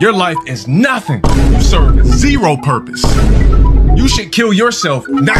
Your life is nothing. You serve zero purpose. You should kill yourself now.